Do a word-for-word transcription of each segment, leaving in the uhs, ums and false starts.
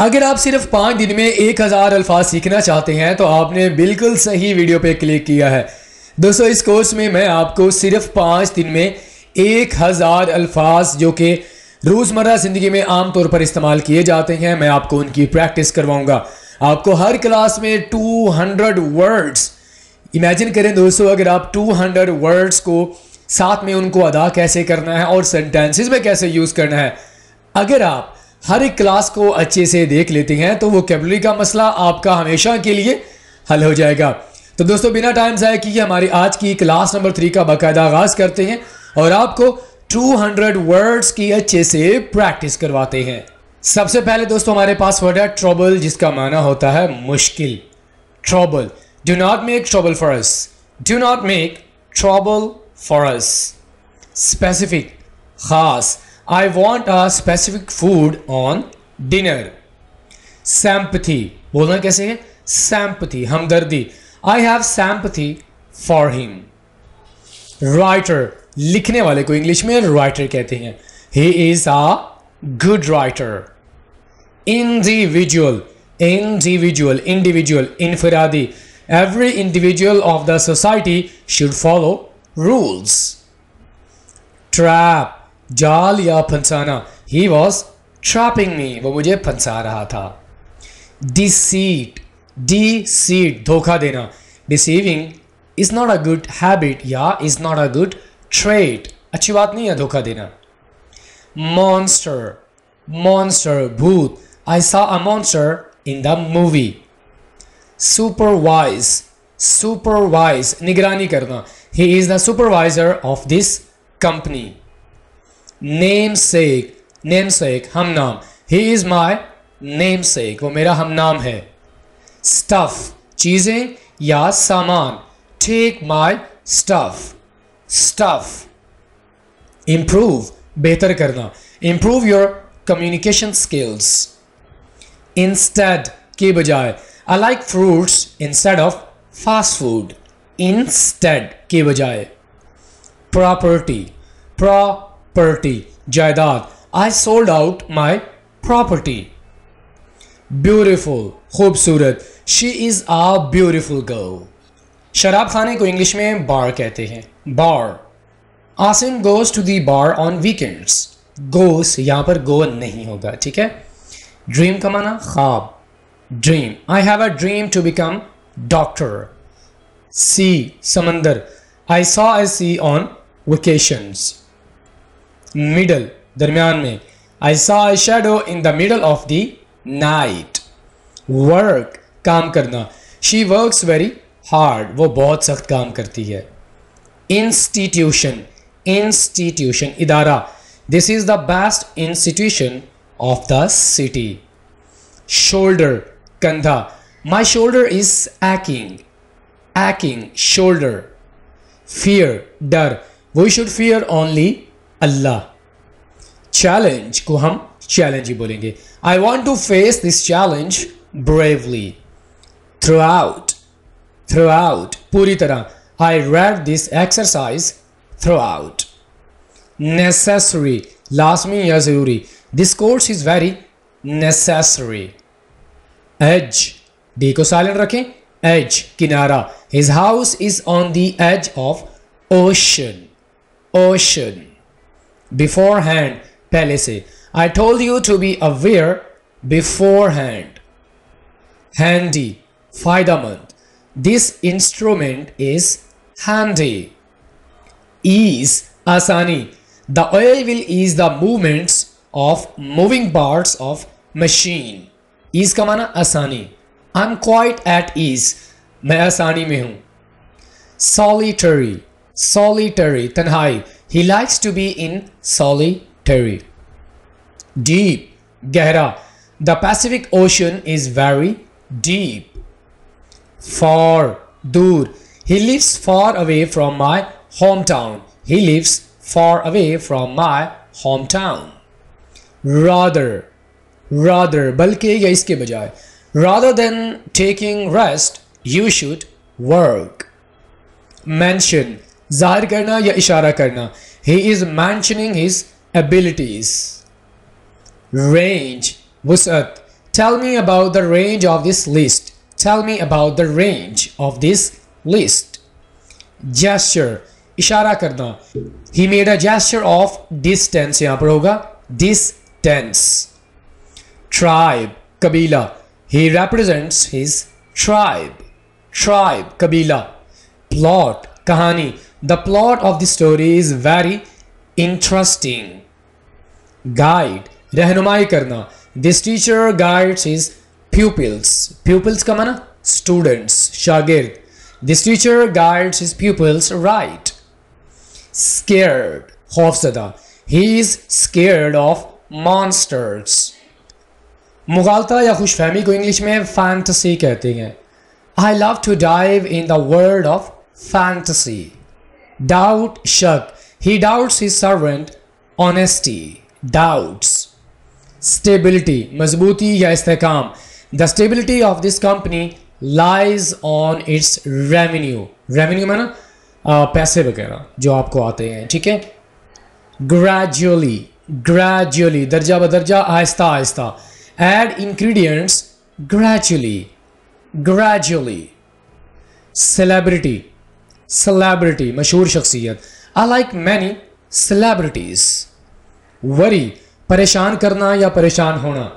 अगर आप सिर्फ पाँच दिन में एक हज़ार अल्फाज सीखना चाहते हैं तो आपने बिल्कुल सही वीडियो पे क्लिक किया है। दोस्तों, इस कोर्स में मैं आपको सिर्फ पाँच दिन में एक हज़ार अल्फाज जो कि रोज़मर्रा ज़िंदगी में आम तौर पर इस्तेमाल किए जाते हैं, मैं आपको उनकी प्रैक्टिस करवाऊँगा। आपको हर क्लास में टू हंड्रेड वर्ड्स, इमेजिन करें दोस्तों, अगर आप टू हंड्रेड वर्ड्स को साथ में उनको अदा कैसे करना है और सेंटेंसेस में कैसे यूज़ करना है, अगर आप हर एक क्लास को अच्छे से देख लेते हैं तो वोकैबुलरी का मसला आपका हमेशा के लिए हल हो जाएगा। तो दोस्तों, बिना टाइम ज़ाया किए हमारी आज की क्लास नंबर थ्री का बाकायदा आगाज़ करते हैं और आपको टू हंड्रेड वर्ड्स की अच्छे से प्रैक्टिस करवाते हैं। सबसे पहले दोस्तों, हमारे पास वर्ड है ट्रबल, जिसका माना होता है मुश्किल। Trouble, do not make trouble for us, do not make trouble for us. Specific, खास, I want a specific food on dinner. Sympathy, बोलना कैसे है? Sympathy, हमदर्दी, I have sympathy for him. Writer, लिखने वाले को इंग्लिश में writer कहते हैं, he is a good writer. Individual, individual, individual, इंफरादी, every individual of the society should follow rules. Trap, जाल या फंसाना, he was trapping me, वो मुझे फंसा रहा था। Deceit, deceit, धोखा देना, deceiving is not a good habit या is not a good trait, अच्छी बात नहीं है धोखा देना। Monster, monster, भूत, I saw a monster in the movie। Supervise, supervise, निगरानी करना, he is the supervisor of this company। Namesake, namesake, हम नाम, he is my namesake, वो मेरा हम नाम है। Stuff, चीज़ें या सामान, take my stuff, stuff। Improve, बेहतर करना, improve your communication skills। Instead, के बजाय, I like fruits instead of fast food, instead के बजाय। Property, pro प्रॉपर्टी, जायदाद, I sold out my property। Beautiful, खूबसूरत, she is a beautiful girl। शराब खाने को इंग्लिश में बार कहते हैं, बार। Asim goes to the bar on weekends। Goes यहाँ पर go नहीं होगा, ठीक है। Dream का माना ख्वाब, dream, I have a dream to become doctor। Sea, समंदर, I saw a sea on vacations। Middle, दरमियान में, I saw a shadow in the middle of the night। Work, काम करना, she works very hard, वो बहुत सख्त काम करती है। इंस्टीट्यूशन, इंस्टीट्यूशन, इदारा, this is the best institution of the city। Shoulder, कंधा, my shoulder is aching, aching, shoulder। fear, डर, we should fear only Allah. Challenge को हम चैलेंज ही बोलेंगे, I want to face this challenge bravely. Throughout, throughout, पूरी तरह, I read this exercise throughout. Necessary, लाजमी या ज़रूरी, this course is very necessary. Edge, D को साइलेंट रखें, एज, किनारा, his house is on the edge of ocean, ocean. Beforehand, पहले से, I told you to be aware beforehand। Handy, फायदामंद, this instrument is handy। Ease, आसानी, the oil will ease the movements of moving parts of machine। Ease का माना आसानी, I'm quite at ease, मैं आसानी में हूँ। Solitary, solitary, तन्हाई, he likes to be in solitary। Deep, गहरा, the Pacific Ocean is very deep। Far, दूर, he lives far away from my hometown, he lives far away from my hometown। Rather, rather, बल्कि या इसके बजाय, rather than taking rest you should work। Mention, जाहिर करना या इशारा करना, he is mentioning his abilities। Range, वसअत, Tell me about the range of this list. Tell me about the range of this list. Gesture, इशारा करना. He made a gesture of distance. यहाँ पर होगा distance. Tribe, कबीला. He represents his tribe. Tribe, कबीला. Plot, कहानी. The plot of the story is very interesting. Guide, रहनुमाई करना. This teacher guides his pupils. Pupils का माना students, शागिर्द. This teacher guides his pupils right. Scared, खौफजदा. He is scared of monsters. मुगालता या खुशफहमी को English में fantasy कहते हैं. I love to dive in the world of fantasy. Doubt, शक. He doubts his servant honesty. Doubts. Stability, मजबूती या इस्तेकाम. The stability of this company lies on its revenue. Revenue में ना पैसे वगैरह जो आपको आते हैं, ठीक है? Gradually, gradually, दर्जा बदर्जा, Aahista Aahista. Add ingredients gradually, gradually. Celebrity, celebrity, मशहूर शख्सियत. I like many celebrities. Worry, परेशान करना या परेशान होना.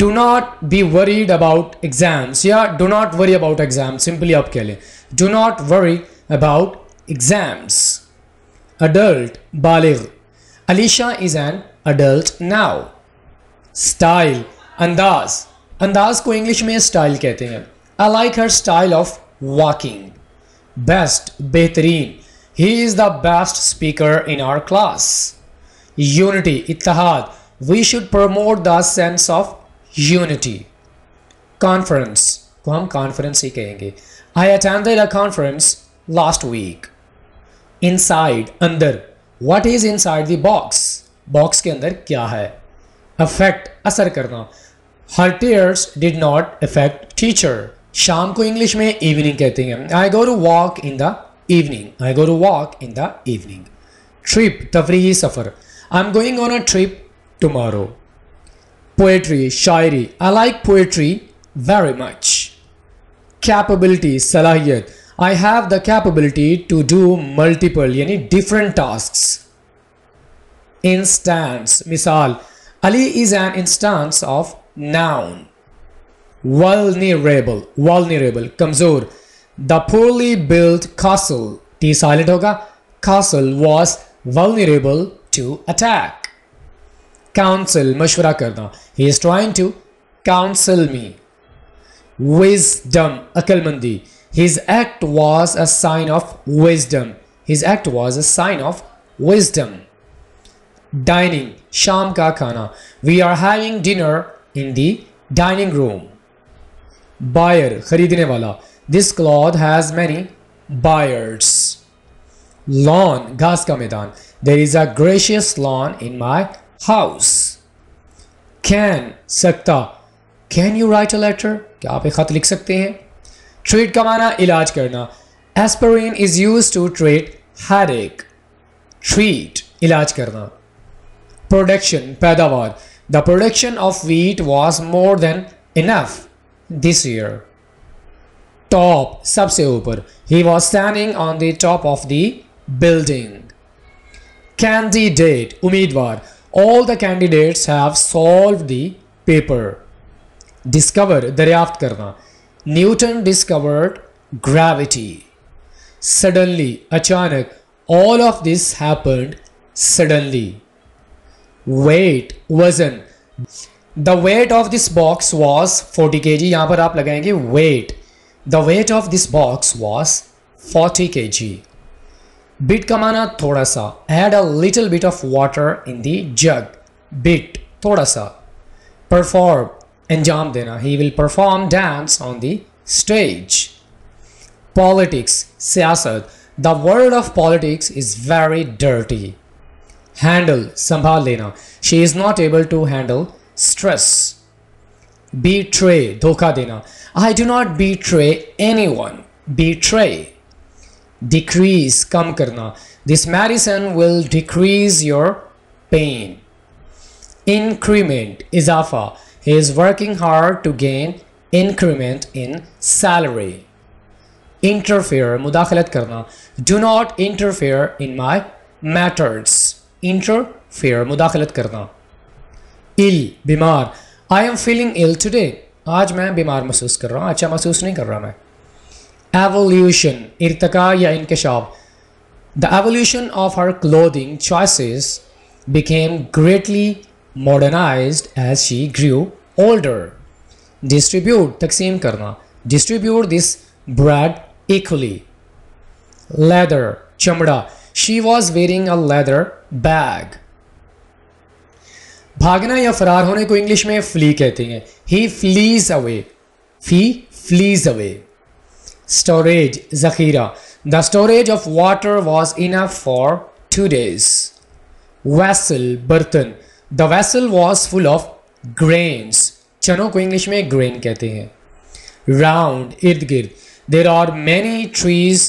Do not be worried about exams या do not worry about exams. Simply आप कह लें do not worry about exams. Adult, बालिग. Alisha is an adult now. Style, अंदाज. अंदाज को इंग्लिश में स्टाइल कहते हैं. I like her style of walking. Best, बेहतरीन. He is the best speaker in our class. Unity, ittihad. We should promote the sense of unity. Conference, को हम conference ही कहेंगे. I attended a conference last week. Inside, अंदर. What is inside the box? Box के अंदर क्या है? Affect, असर करना. Her tears did not affect teacher. शाम को English में evening कहते हैं. I go to walk in the evening. I go to walk in the evening. Trip, तफरीही suffer. I'm going on a trip tomorrow. Poetry, Shayari. I like poetry very much. Capability, सलाहियत. I have the capability to do multiple यानी different tasks. Instance, मिसाल. Ali is an instance of noun. Vulnerable, vulnerable, कमजोर. The poorly built castle, T silent होगा. Castle was vulnerable to attack. Counsel, मशवरा करना. He is trying to counsel me. Wisdom, अकलमंदी. His act was a sign of wisdom. His act was a sign of wisdom. Dining, शाम का खाना. We are having dinner in the dining room. Buyer, खरीदने वाला. This cloth has many buyers. Lawn, घास का मैदान. There is a gracious lawn in my house. Can, सकता. Can you write a letter? क्या आप एक खत लिख सकते हैं? Treat का माना इलाज करना. Aspirin is used to treat headache. Treat, इलाज करना. Production, पैदावार. The production of wheat was more than enough this year. Top, सबसे ऊपर. He was standing on the top of the building. Candidate, उम्मीदवार. All the candidates have solved the paper. Discover, दरियाफ्त करना. Newton discovered gravity. Suddenly, अचानक. All of this happened suddenly. Weight, वजन. The weight of this box was forty kilograms. यहाँ पर आप लगाएंगे weight. The weight of this box was forty kilograms. Bit का माना थोड़ा सा. Add a little bit of water in the jug. Bit, थोड़ा सा. Perform, अंजाम देना. He will perform dance on the stage. Politics, सियासत. The world of politics is very dirty. Handle, संभाल लेना. She is not able to handle stress. Betray, धोखा देना. I do not betray anyone. Betray. Decrease, कम करना. This medicine will decrease your pain. Increment, इजाफा. He is working hard to gain increment in salary. Interfere, मुदाखलत करना. Do not interfere in my matters. Interfere, मुदाखलत करना. Ill, बीमार. I am feeling ill today. आज मैं बीमार महसूस कर रहा हूँ. अच्छा महसूस नहीं कर रहा मैं. Evolution, इर्तका या इनकशाफ. The evolution of her clothing choices became greatly modernized as she grew older. Distribute, तकसीम करना. Distribute this bread equally. Leather, चमड़ा. She was wearing a leather bag. भागना या फरार होने को इंग्लिश में flee कहते हैं. He flees away. He flees away. Storage, ज़खीरा. The storage of water was enough for two days. Vessel, बर्तन. The vessel was full of grains. चनों को इंग्लिश में grain कहते हैं. Round, इर्द गिर्द. There are many trees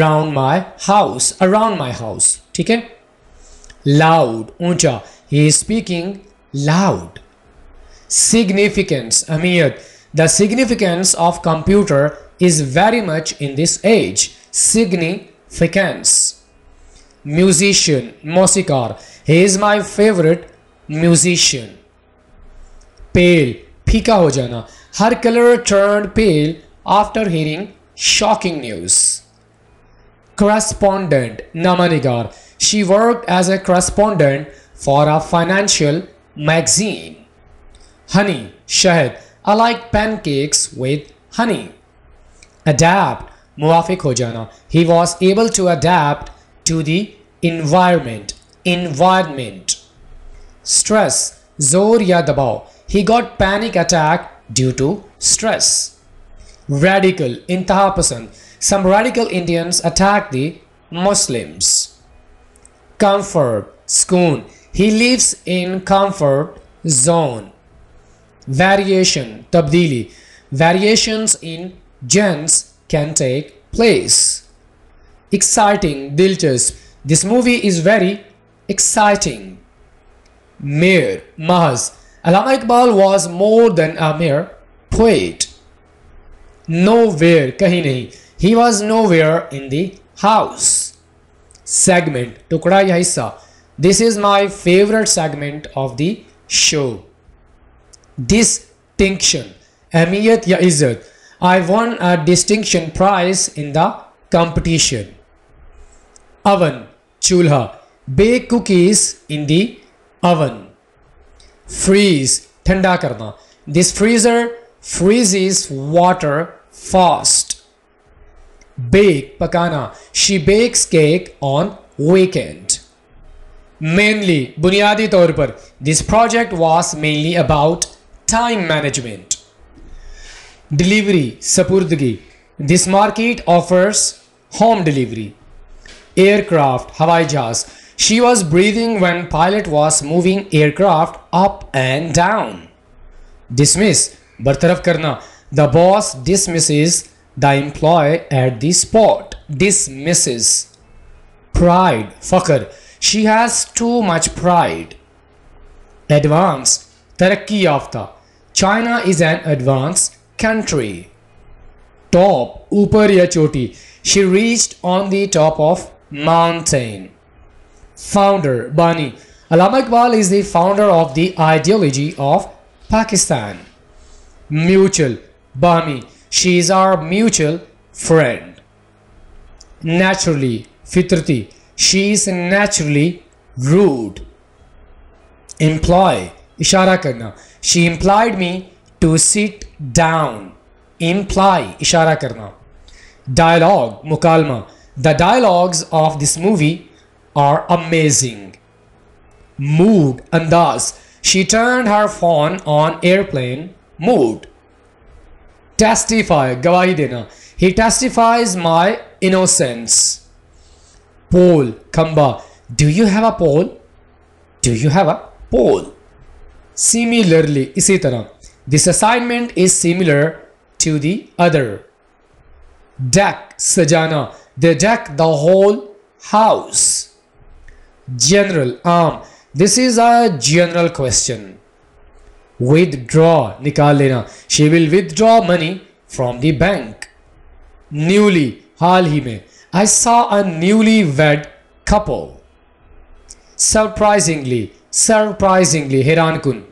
round my house. Around my house. ठीक है? Loud, ऊंचा. He is speaking loud. Significance, अहमियत. The significance of computer is very much in this age. Significance. Musician, मौसीकार. He is my favorite musician. Pale, फीका हो जाना. Her color turned pale after hearing shocking news. Correspondent, नामानिगार. She worked as a correspondent for a financial magazine. Honey, शहद. I like pancakes with honey. Adapt, मुवाफिक हो जाना. He was able to adapt to the environment. Environment. Stress, जोर या दबाव. He got panic attack due to stress. Radical, इंतहा पसंद. Some radical Indians attacked the Muslims. Comfort, sukoon. He lives in comfort zone. Variation, tabdili. Variations in gens can take place. Exciting, dilchasp. This movie is very exciting. Mere, mahaz. Allama Iqbal was more than a mere poet. Nowhere, kahin nahi. He was nowhere in the house. Segment, tukda ya hissa. This is my favorite segment of the show. Distinction, ahmiyat ya izzat. I won a distinction prize in the competition. Oven, chulha. Bake cookies in the oven. Freeze, thanda karna. This freezer freezes water fast. Bake, pakana. She bakes cake on weekend. Mainly, बुनियादी तौर पर. This project was mainly about time management. Delivery, sapurdgi. This market offers home delivery. Aircraft, हवाई जहाज. She was breathing when pilot was moving aircraft up and down. Dismiss, बरतरफ करना. The boss dismisses the employee at the spot. Dismisses. Pride, fakhar. She has too much pride. Advance, tarakki yafta. China is an advanced country. Top, upar ya choti. She reached on the top of mountain. Founder, Bani. Allama Iqbal is the founder of the ideology of Pakistan. Mutual, Bahmi. She is our mutual friend. Naturally, Fitrati. She is naturally rude. Imply, ishara karna. She implied me to sit down. Imply, ishara karna. Dialogue, mukalma. The dialogues of this movie are amazing. Mood, andaz. She turned her phone on airplane mode. Testify, gawahi dena. He testifies my innocence. Pole, khamba. Do you have a pole? Do you have a pole? Similarly, isi tarah. This assignment is similar to the other. Deck, sajana. They deck the whole house. General, arm. This is a general question. withdraw, निकाल लेना. She will withdraw money from the bank. Newly, हाल ही में. I saw a newlywed couple. Surprisingly, surprisingly, हैरान कुन.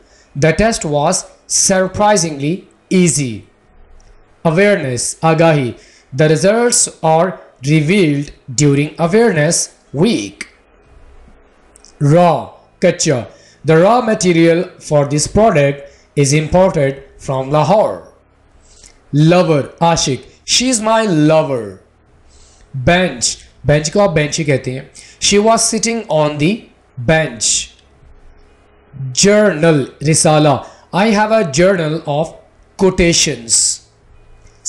The test was surprisingly easy. Awareness, Agahi. The results are revealed during awareness week. Raw, कच्चा. The raw material for this product is imported from Lahore. Lover, Ashique. She is my lover. Bench, bench को आप bench ही कहते हैं. She was sitting on the bench. Journal, Risala. I have a journal of quotations.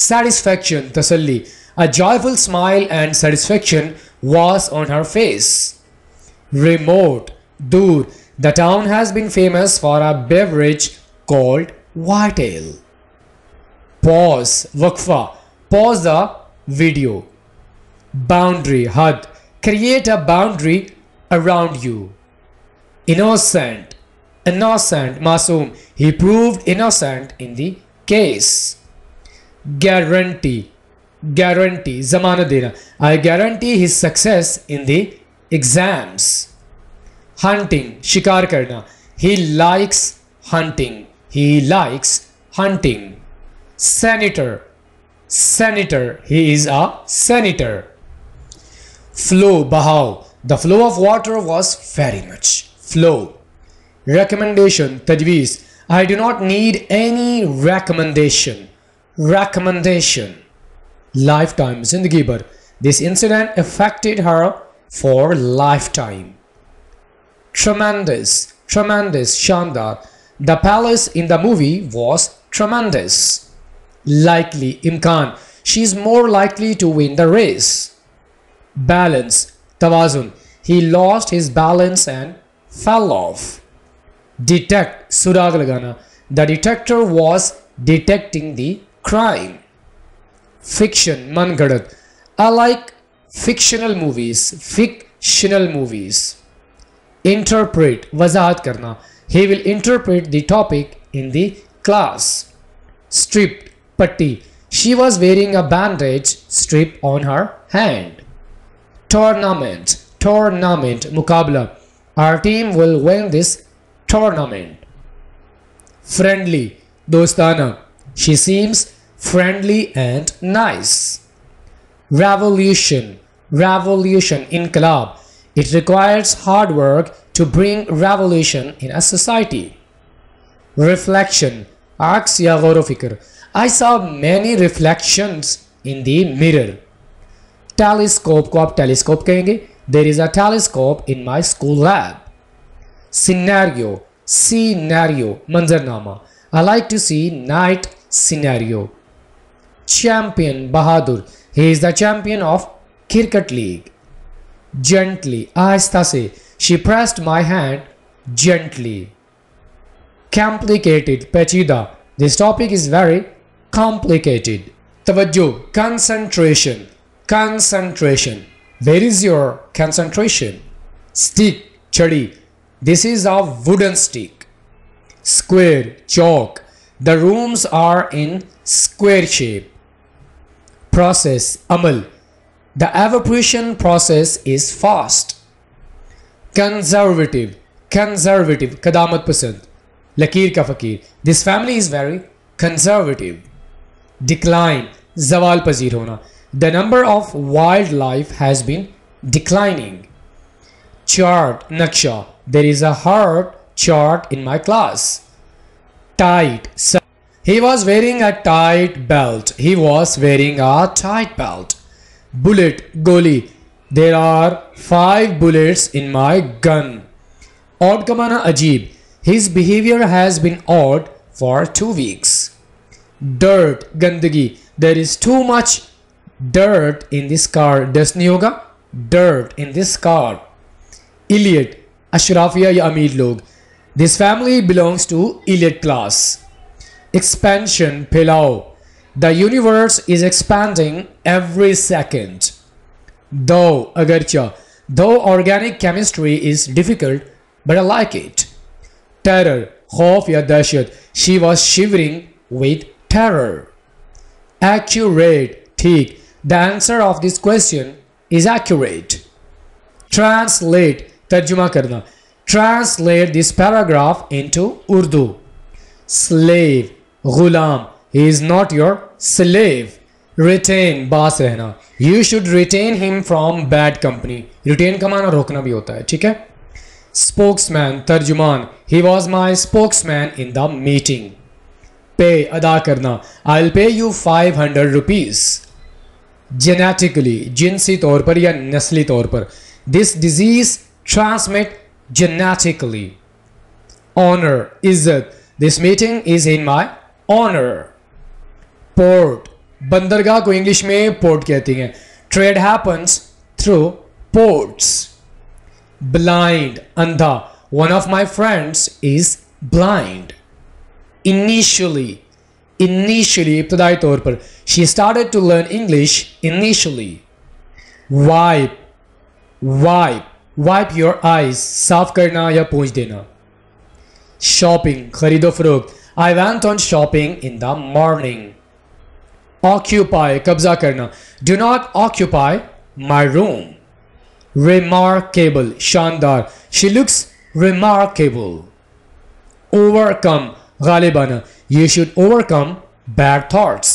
Satisfaction, तसल्ली. A joyful smile and satisfaction was on her face. Remote, दूर. The town has been famous for a beverage called white ale. Pause, waqfa. Pause the video. Boundary, had. Create a boundary around you. Innocent, innocent, masoom. He proved innocent in the case. Guarantee, guarantee, zamana dena. I guarantee his success in the exams. Hunting, shikar karna. He likes hunting. He likes hunting. Senator, senator. He is a senator. Flow, bahaw. The flow of water was very much. Flow. Recommendation, tajweez. I do not need any recommendation. Recommendation. Lifetime, zindagi bhar. This incident affected her for lifetime. Tremendous, tremendous, shandar. The palace in the movie was tremendous. Likely, imkan. She is more likely to win the race. Balance, tawazun. He lost his balance and fell off. Detect, surag lagana. The detector was detecting the crime. Fiction, mangadat. I like fictional movies, fictional movies. Interpret, wazahat karna. He will interpret the topic in the class. Stripped, patti. She was wearing a bandage strip on her hand. Tournament, tournament, mukabla. Our team will win this tournament. Friendly, dostana. She seems friendly and nice. Revolution, revolution, inqilab. It requires hard work to bring revolution in a society. Reflection, aks ya ghoro fikr. I saw many reflections in the mirror. Telescope ko aap telescope kahenge. There is a telescope in my school lab. Scenario, scenario, manzarnama. I like to see night scenario. Champion, bahadur. He is the champion of cricket league. Gently, ahista se. She pressed my hand gently. Complicated, pechida. This topic is very complicated. Tawajjuh, concentration, concentration. Where is your concentration? Stick, chadi. This is a wooden stick. Square, chalk. The rooms are in square shape. Process, amal. The evaporation process is fast. Conservative, conservative, kadamat pasand, lakir ka fakir. This family is very conservative. Decline, zawal pazir hona. The number of wildlife has been declining. Chart, naksha. There is a hard chart in my class. Tight, he was wearing a tight belt. He was wearing a tight belt. Bullet, goli. There are five bullets in my gun. Odd ka mana ajeeb. His behavior has been odd for two weeks. Dirt, gandagi. There is too much dirt in this car. Dust nahi hoga? Dirt in this car. Elite, ashrafiya ya ameer log. This family belongs to elite class. Expansion, philao. The universe is expanding every second. Though, agarcha. Though organic chemistry is difficult, but I like it. Terror, खौफ या दहशत. She was shivering with terror. Accurate, ठीक. The answer of this question is accurate. Translate, तर्जुमा करना. Translate this paragraph into Urdu. Slave, गुलाम. He is not your slave. Retain, बास रहना. You should retain him from bad company. Retain का माना रोकना भी होता है, ठीक है. स्पोक्समैन, तर्जुमान. He was my spokesman in the meeting. Pay, अदा करना. I will pay you five hundred rupees. Genetically, जिनसी तौर पर या नस्ली तौर पर. This disease transmit genetically. Honour, इज्जत. This meeting is in my honour. Port, बंदरगाह को इंग्लिश में पोर्ट कहती हैं. Trade happens through ports. Blind, अंधा. One of my friends is blind. Initially, initially इब्तदाई तौर पर. She started to learn English initially. Wipe, wipe. Wipe your eyes, साफ करना या पोंछ देना. शॉपिंग, खरीदो फरोख्त. I went on shopping in the morning. Occupy, कब्जा करना. Do not occupy my room. Remarkable, शानदार. She looks remarkable. ओवरकम, गालिबाना. You should overcome bad thoughts.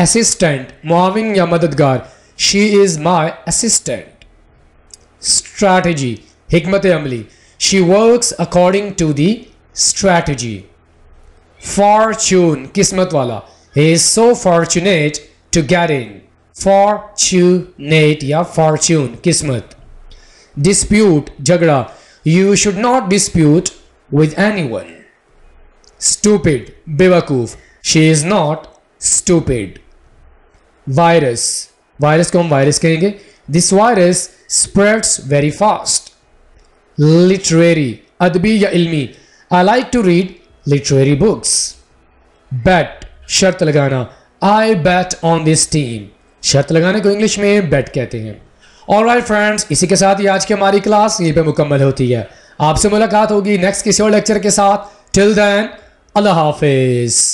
Assistant, मुआविन या मददगार. She is my assistant. Strategy, हिकमत अमली. She works according to the strategy. Fortune, किस्मत वाला. He is so fortunate to get in. Fortunate या fortune, किस्मत. Dispute, झगड़ा. You should not dispute with anyone. Stupid, बेवकूफ. She is not stupid. Virus, virus को हम वायरस कहेंगे. This virus spreads very fast. Literary, अदबी या इल्मी. I like to read literary books. Bet, शर्त लगाना. I bet on this team. शर्त लगाने को इंग्लिश में बैट कहते हैं. ऑलराइट फ्रेंड्स, इसी के साथ ही आज की हमारी क्लास यहीं पे मुकम्मल होती है. आपसे मुलाकात होगी नेक्स्ट किसी और लेक्चर के साथ. टिल देन, अल्लाह हाफिज.